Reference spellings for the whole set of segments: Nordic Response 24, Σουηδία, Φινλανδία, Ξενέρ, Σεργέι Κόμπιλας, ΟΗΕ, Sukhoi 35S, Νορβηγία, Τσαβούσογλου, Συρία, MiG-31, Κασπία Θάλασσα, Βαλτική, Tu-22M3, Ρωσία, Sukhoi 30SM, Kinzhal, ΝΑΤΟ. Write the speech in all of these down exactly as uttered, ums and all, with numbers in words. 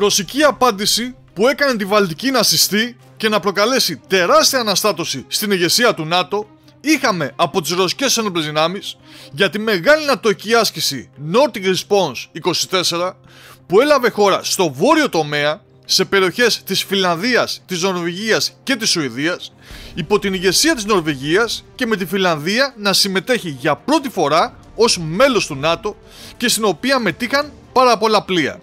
ρωσική απάντηση που έκανε τη Βαλτική να συστεί και να προκαλέσει τεράστια αναστάτωση στην ηγεσία του ΝΑΤΟ, είχαμε από τις ρωσικές ένοπλες δυνάμεις για τη μεγάλη νατοική άσκηση Nordic Response είκοσι τέσσερα που έλαβε χώρα στο βόρειο τομέα, σε περιοχές της Φινλανδίας, της Νορβηγίας και της Σουηδίας, υπό την ηγεσία της Νορβηγίας και με τη Φινλανδία να συμμετέχει για πρώτη φορά ως μέλος του ΝΑΤΟ και στην οποία μετήχαν πάρα πολλά πλοία.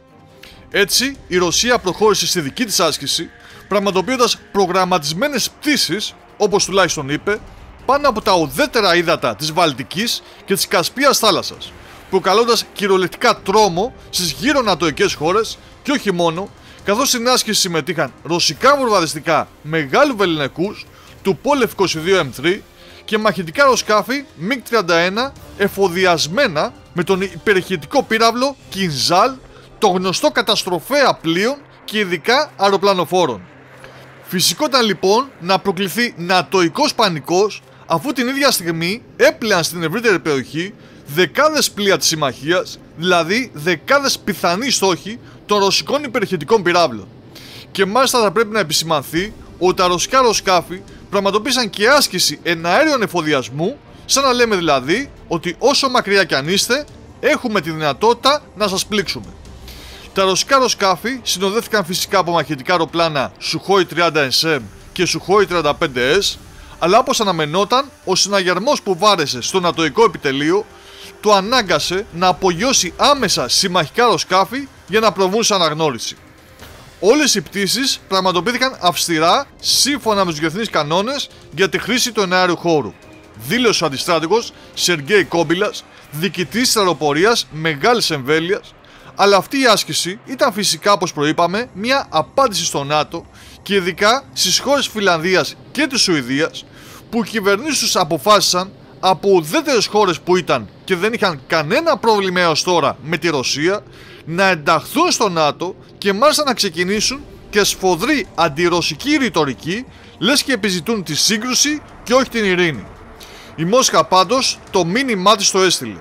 Έτσι, η Ρωσία προχώρησε στη δική της άσκηση, πραγματοποιώντας προγραμματισμένες πτήσεις, όπως τουλάχιστον είπε, πάνω από τα ουδέτερα ύδατα της Βαλτικής και της Κασπίας θάλασσας, προκαλώντας κυριολεκτικά τρόμο στις γύρω νατοικές χώρες και όχι μόνο, καθώς στην άσκηση συμμετείχαν ρωσικά βομβαρδιστικά μεγάλου βεληνικούς του Σουχόι τριάντα δύο εμ τρία και μαχητικά αεροσκάφη Μιγκ τριάντα ένα εφοδιασμένα με τον υπερηχητικό πύραυλο Κινζάλ, το γνωστό καταστροφέα πλοίων και ειδικά αεροπλανοφόρων. Φυσικό ήταν λοιπόν να προκληθεί νατοϊκός πανικός, αφού την ίδια στιγμή έπλεαν στην ευρύτερη περιοχή δεκάδες πλοία της συμμαχίας, δηλαδή δεκάδες πιθανοί στόχοι των ρωσικών υπερηχητικών πυράβλων. Και μάλιστα θα πρέπει να επισημανθεί ότι τα ρωσικά αεροσκάφη πραγματοποίησαν και άσκηση εναέριων εφοδιασμού, σαν να λέμε δηλαδή ότι όσο μακριά κι αν είστε, έχουμε τη δυνατότητα να σας πλήξουμε. Τα ρωσικά αεροσκάφη συνοδεύτηκαν φυσικά από μαχητικά αεροπλάνα Σουχόι τριάντα ες εμ και Σουχόι τριάντα πέντε ες, αλλά όπως αναμενόταν, ο συναγερμός που βάρεσε στο νατοϊκό επιτελείο το ανάγκασε να απογειώσει άμεσα συμμαχικά αεροσκάφη για να προβούν σε αναγνώριση. Όλες οι πτήσεις πραγματοποιήθηκαν αυστηρά σύμφωνα με τους διεθνείς κανόνες για τη χρήση του εναέριου χώρου, δήλωσε ο αντιστράτηγος Σεργέι Κόμπιλας, διοικητής της αεροπορίας μεγάλης εμβέλειας. Αλλά αυτή η άσκηση ήταν φυσικά, όπως προείπαμε, μια απάντηση στο ΝΑΤΟ και ειδικά στις χώρες Φινλανδίας και της Σουηδίας, που οι κυβερνήσεις τους αποφάσισαν από ουδέτερες χώρες που ήταν και δεν είχαν κανένα πρόβλημα έως τώρα με τη Ρωσία να ενταχθούν στο ΝΑΤΟ και μάλιστα να ξεκινήσουν και σφοδρή αντιρωσική ρητορική, λες και επιζητούν τη σύγκρουση και όχι την ειρήνη. Η Μόσχα πάντως το μήνυμά της το έστειλε.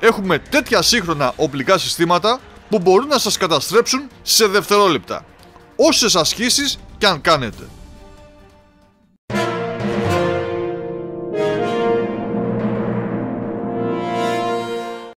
Έχουμε τέτοια σύγχρονα οπλικά συστήματα που μπορούν να σας καταστρέψουν σε δευτερόλεπτα, όσες ασκήσεις κι αν κάνετε.